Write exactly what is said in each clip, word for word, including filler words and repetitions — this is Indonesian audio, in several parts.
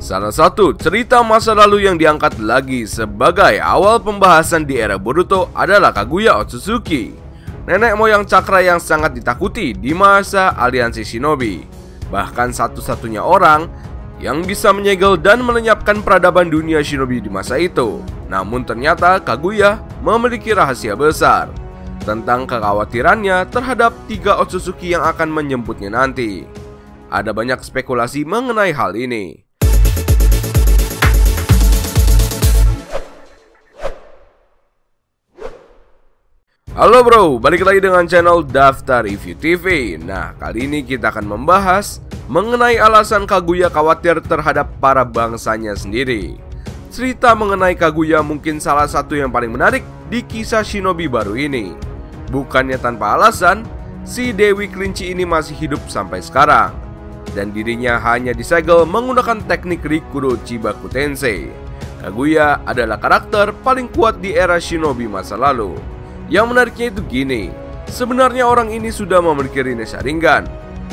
Salah satu cerita masa lalu yang diangkat lagi sebagai awal pembahasan di era Boruto adalah Kaguya Otsutsuki, nenek moyang cakra yang sangat ditakuti di masa aliansi shinobi. Bahkan satu-satunya orang yang bisa menyegel dan melenyapkan peradaban dunia shinobi di masa itu. Namun ternyata Kaguya memiliki rahasia besar tentang kekhawatirannya terhadap tiga Otsutsuki yang akan menjemputnya nanti. Ada banyak spekulasi mengenai hal ini. Halo bro, balik lagi dengan channel Daftar Review T V. Nah, kali ini kita akan membahas mengenai alasan Kaguya khawatir terhadap para bangsanya sendiri. Cerita mengenai Kaguya mungkin salah satu yang paling menarik di kisah shinobi baru ini. Bukannya tanpa alasan, si Dewi Kelinci ini masih hidup sampai sekarang, dan dirinya hanya disegel menggunakan teknik Rikudo Chibaku Tensei. Kaguya adalah karakter paling kuat di era shinobi masa lalu. Yang menariknya itu gini, sebenarnya orang ini sudah memiliki Rinne Sharingan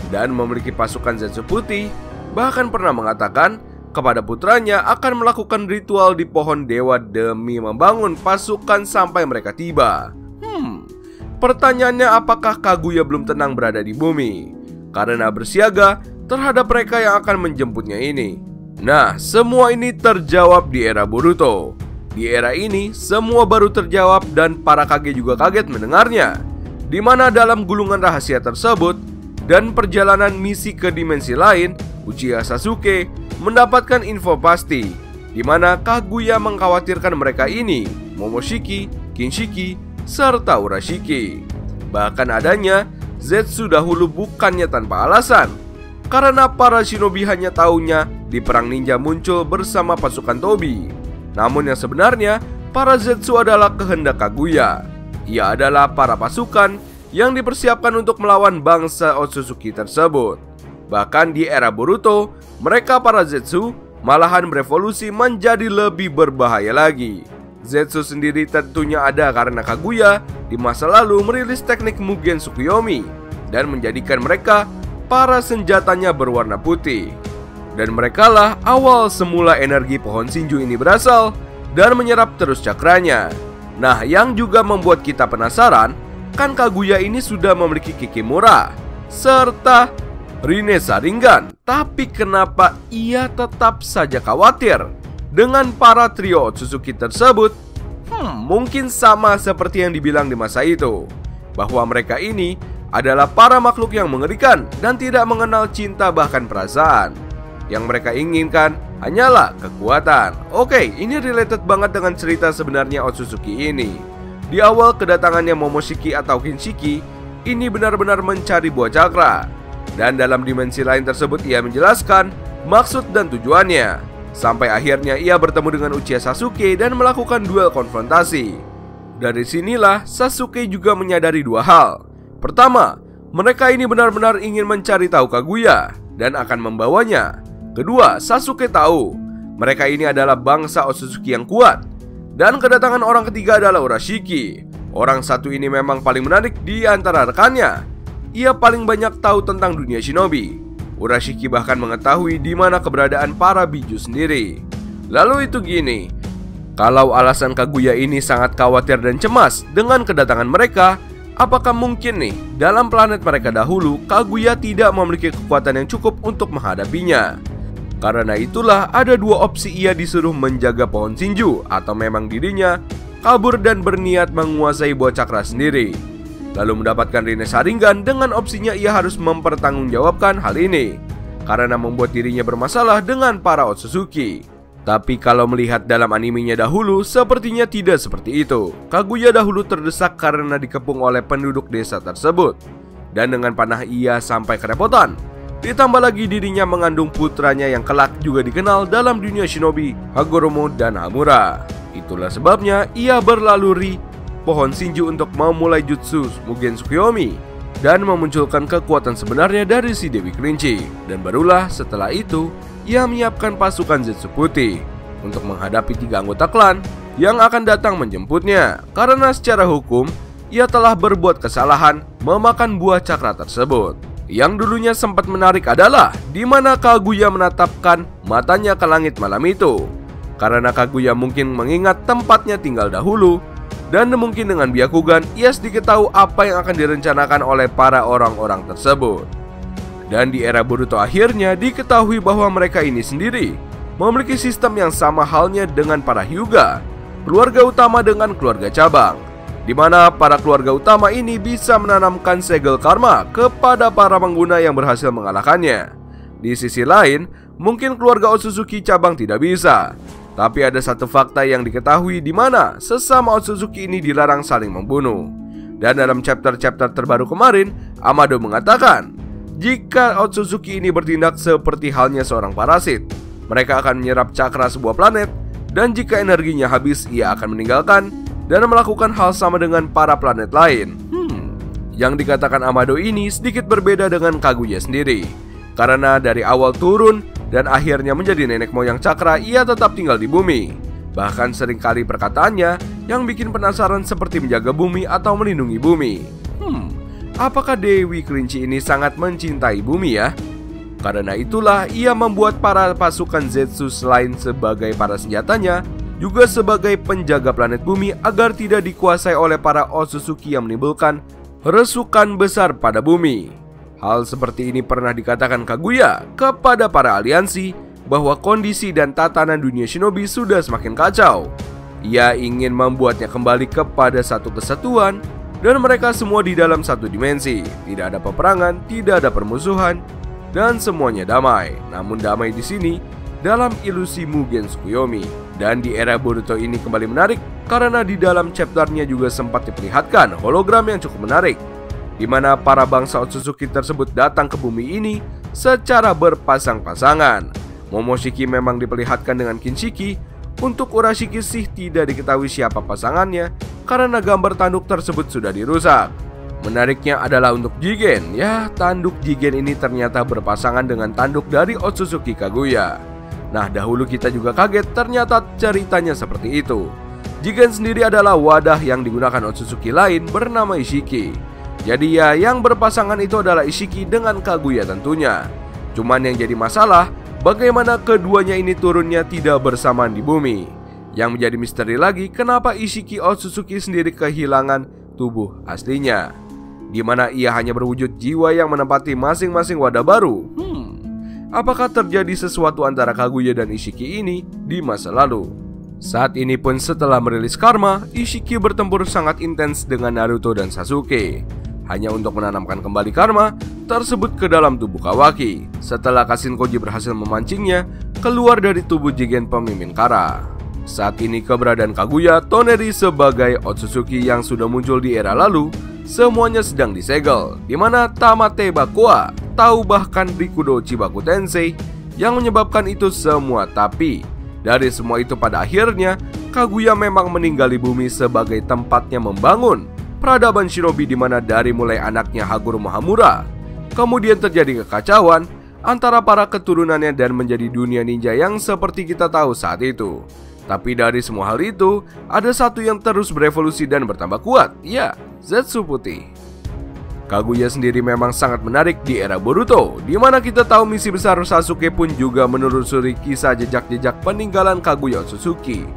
dan memiliki pasukan Zetsu putih, bahkan pernah mengatakan kepada putranya akan melakukan ritual di pohon dewa demi membangun pasukan sampai mereka tiba. Hmm, pertanyaannya apakah Kaguya belum tenang berada di bumi karena bersiaga terhadap mereka yang akan menjemputnya ini? Nah, semua ini terjawab di era Boruto. Di era ini, semua baru terjawab dan para kage juga kaget mendengarnya, di mana dalam gulungan rahasia tersebut dan perjalanan misi ke dimensi lain, Uchiha Sasuke mendapatkan info pasti, di mana Kaguya mengkhawatirkan mereka ini, Momoshiki, Kinshiki, serta Urashiki. Bahkan adanya Zetsu dahulu bukannya tanpa alasan, karena para shinobi hanya tahunya di perang ninja muncul bersama pasukan Tobi. Namun yang sebenarnya, para Zetsu adalah kehendak Kaguya. Ia adalah para pasukan yang dipersiapkan untuk melawan bangsa Otsutsuki tersebut. Bahkan di era Boruto, mereka para Zetsu malahan berevolusi menjadi lebih berbahaya lagi. Zetsu sendiri tentunya ada karena Kaguya di masa lalu merilis teknik Mugen Tsukuyomi dan menjadikan mereka para senjatanya berwarna putih. Dan merekalah awal semula energi pohon Shinju ini berasal dan menyerap terus cakranya. Nah, yang juga membuat kita penasaran, kan Kaguya ini sudah memiliki Kikimura serta Rinne Sharingan, tapi kenapa ia tetap saja khawatir dengan para trio Otsutsuki tersebut? Hmm, mungkin sama seperti yang dibilang di masa itu, bahwa mereka ini adalah para makhluk yang mengerikan dan tidak mengenal cinta bahkan perasaan. Yang mereka inginkan hanyalah kekuatan. Oke, ini related banget dengan cerita sebenarnya Otsutsuki ini. Di awal kedatangannya Momoshiki atau Kinshiki, ini benar-benar mencari buah cakra. Dan dalam dimensi lain tersebut ia menjelaskan maksud dan tujuannya. Sampai akhirnya ia bertemu dengan Uchiha Sasuke dan melakukan duel konfrontasi. Dari sinilah Sasuke juga menyadari dua hal. Pertama, mereka ini benar-benar ingin mencari tahu Kaguya dan akan membawanya. Kedua, Sasuke tahu mereka ini adalah bangsa Otsutsuki yang kuat. Dan kedatangan orang ketiga adalah Urashiki. Orang satu ini memang paling menarik di antara rekannya. Ia paling banyak tahu tentang dunia shinobi. Urashiki bahkan mengetahui di mana keberadaan para biju sendiri. Lalu itu gini, kalau alasan Kaguya ini sangat khawatir dan cemas dengan kedatangan mereka, apakah mungkin nih dalam planet mereka dahulu Kaguya tidak memiliki kekuatan yang cukup untuk menghadapinya? Karena itulah ada dua opsi, ia disuruh menjaga pohon Shinju atau memang dirinya kabur dan berniat menguasai buah cakra sendiri, lalu mendapatkan Rinne Sharingan. Dengan opsinya ia harus mempertanggungjawabkan hal ini karena membuat dirinya bermasalah dengan para Otsutsuki. Tapi kalau melihat dalam animenya dahulu, sepertinya tidak seperti itu. Kaguya dahulu terdesak karena dikepung oleh penduduk desa tersebut, dan dengan panah ia sampai kerepotan. Ditambah lagi dirinya mengandung putranya yang kelak juga dikenal dalam dunia shinobi, Hagoromo dan Hamura. Itulah sebabnya ia berlaluri pohon Shinju untuk memulai jutsu Mugen Tsukuyomi dan memunculkan kekuatan sebenarnya dari si Dewi Kelinci. Dan barulah setelah itu ia menyiapkan pasukan Zetsu putih untuk menghadapi tiga anggota klan yang akan datang menjemputnya. Karena secara hukum ia telah berbuat kesalahan memakan buah cakra tersebut. yang dulunya sempat menarik adalah di mana Kaguya menatapkan matanya ke langit malam itu. Karena Kaguya mungkin mengingat tempatnya tinggal dahulu, dan mungkin dengan Byakugan ia sedikit tahu apa yang akan direncanakan oleh para orang-orang tersebut. Dan di era Boruto akhirnya diketahui bahwa mereka ini sendiri memiliki sistem yang sama halnya dengan para Hyuga, keluarga utama dengan keluarga cabang, di mana para keluarga utama ini bisa menanamkan segel karma kepada para pengguna yang berhasil mengalahkannya. Di sisi lain, mungkin keluarga Otsutsuki cabang tidak bisa. Tapi ada satu fakta yang diketahui di mana sesama Otsutsuki ini dilarang saling membunuh. Dan dalam chapter-chapter terbaru kemarin, Amado mengatakan, jika Otsutsuki ini bertindak seperti halnya seorang parasit, mereka akan menyerap cakra sebuah planet, dan jika energinya habis, ia akan meninggalkan dan melakukan hal sama dengan para planet lain. Hmm, yang dikatakan Amado ini sedikit berbeda dengan Kaguya sendiri, karena dari awal turun dan akhirnya menjadi nenek moyang cakra, ia tetap tinggal di bumi. Bahkan seringkali perkataannya yang bikin penasaran seperti menjaga bumi atau melindungi bumi. Hmm, apakah Dewi Kerinci ini sangat mencintai bumi ya? Karena itulah ia membuat para pasukan Zetsu selain sebagai para senjatanya, juga sebagai penjaga planet bumi agar tidak dikuasai oleh para Otsutsuki yang menimbulkan resukan besar pada bumi. Hal seperti ini pernah dikatakan Kaguya kepada para aliansi bahwa kondisi dan tatanan dunia shinobi sudah semakin kacau. Ia ingin membuatnya kembali kepada satu kesatuan dan mereka semua di dalam satu dimensi. Tidak ada peperangan, tidak ada permusuhan, dan semuanya damai. Namun damai di sini dalam ilusi Mugen Tsukuyomi. Dan di era Boruto ini kembali menarik karena di dalam chapternya juga sempat diperlihatkan hologram yang cukup menarik, di mana para bangsa Otsutsuki tersebut datang ke bumi ini secara berpasang-pasangan. Momoshiki memang diperlihatkan dengan Kinshiki. Untuk Urashiki sih tidak diketahui siapa pasangannya karena gambar tanduk tersebut sudah dirusak. Menariknya adalah untuk Jigen. Ya, tanduk Jigen ini ternyata berpasangan dengan tanduk dari Otsutsuki Kaguya. Nah, dahulu kita juga kaget ternyata ceritanya seperti itu. Jigen sendiri adalah wadah yang digunakan Otsutsuki lain bernama Ishiki. Jadi ya, yang berpasangan itu adalah Ishiki dengan Kaguya tentunya. Cuman yang jadi masalah, bagaimana keduanya ini turunnya tidak bersamaan di bumi. Yang menjadi misteri lagi, kenapa Ishiki Otsutsuki sendiri kehilangan tubuh aslinya, di mana ia hanya berwujud jiwa yang menempati masing-masing wadah baru. Hmm. Apakah terjadi sesuatu antara Kaguya dan Ishiki ini di masa lalu? Saat ini pun setelah merilis Karma, Ishiki bertempur sangat intens dengan Naruto dan Sasuke, hanya untuk menanamkan kembali Karma tersebut ke dalam tubuh Kawaki. Setelah Kasin Koji berhasil memancingnya keluar dari tubuh Jigen pemimpin Kara. Saat ini keberadaan Kaguya, Toneri sebagai Otsutsuki yang sudah muncul di era lalu, semuanya sedang disegel, di mana Tamate Bakua tahu bahkan Rikudo Chibaku Tensei yang menyebabkan itu semua. Tapi dari semua itu pada akhirnya Kaguya memang meninggali bumi sebagai tempatnya membangun peradaban shinobi, di mana dari mulai anaknya Hagoromo Hamura, kemudian terjadi kekacauan antara para keturunannya dan menjadi dunia ninja yang seperti kita tahu saat itu. Tapi dari semua hal itu ada satu yang terus berevolusi dan bertambah kuat, ya Zetsu putih. Kaguya sendiri memang sangat menarik di era Boruto, di mana kita tahu misi besar Sasuke pun juga menelusuri kisah jejak-jejak peninggalan Kaguya Otsutsuki.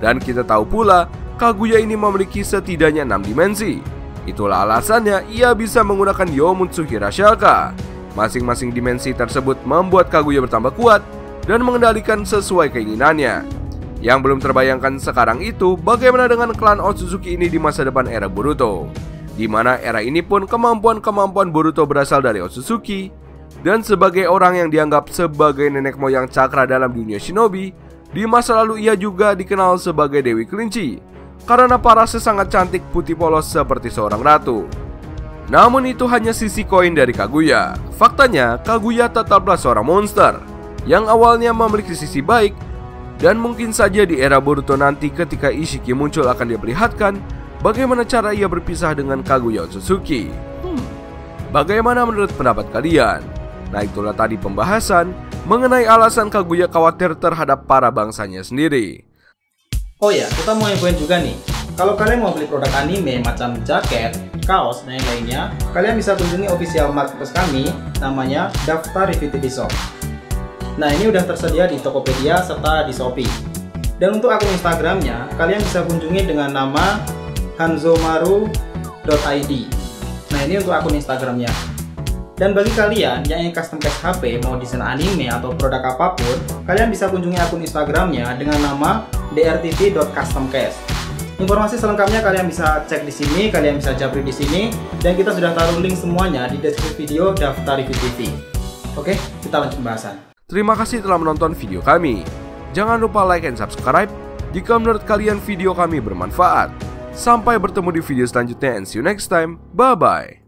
Dan kita tahu pula Kaguya ini memiliki setidaknya enam dimensi. Itulah alasannya ia bisa menggunakan Yomotsu Hirasaka. Masing-masing dimensi tersebut membuat Kaguya bertambah kuat dan mengendalikan sesuai keinginannya. Yang belum terbayangkan sekarang itu bagaimana dengan klan Otsutsuki ini di masa depan era Boruto, di mana era ini pun kemampuan-kemampuan Boruto berasal dari Otsutsuki. Dan sebagai orang yang dianggap sebagai nenek moyang cakra dalam dunia shinobi, di masa lalu ia juga dikenal sebagai Dewi Kelinci karena parasnya sangat cantik, putih polos seperti seorang ratu. Namun itu hanya sisi koin dari Kaguya. Faktanya Kaguya tetaplah seorang monster yang awalnya memiliki sisi baik. Dan mungkin saja di era Boruto nanti ketika Ishiki muncul akan diperlihatkan bagaimana cara ia berpisah dengan Kaguya Otsutsuki. Hmm, bagaimana menurut pendapat kalian? Nah, itulah tadi pembahasan mengenai alasan Kaguya khawatir terhadap para bangsanya sendiri. Oh ya, kita mau infoin juga nih, Kalau kalian mau beli produk anime macam jaket, kaos, dan lainnya, kalian bisa kunjungi official marketplace kami, namanya Daftar Review T V Shop. Nah, ini udah tersedia di Tokopedia serta di Shopee. Dan untuk akun Instagramnya, kalian bisa kunjungi dengan nama Hanzomaru dot I D. Nah, ini untuk akun Instagramnya. Dan bagi kalian yang ingin custom case H P, mau desain anime atau produk apapun, kalian bisa kunjungi akun Instagramnya dengan nama D R T T dot customcase. Informasi selengkapnya kalian bisa cek di sini, kalian bisa japri di sini, dan kita sudah taruh link semuanya di deskripsi video Daftar Review T V. Oke, kita lanjut pembahasan. Terima kasih telah menonton video kami. Jangan lupa like and subscribe jika menurut kalian video kami bermanfaat. Sampai bertemu di video selanjutnya and see you next time. Bye bye.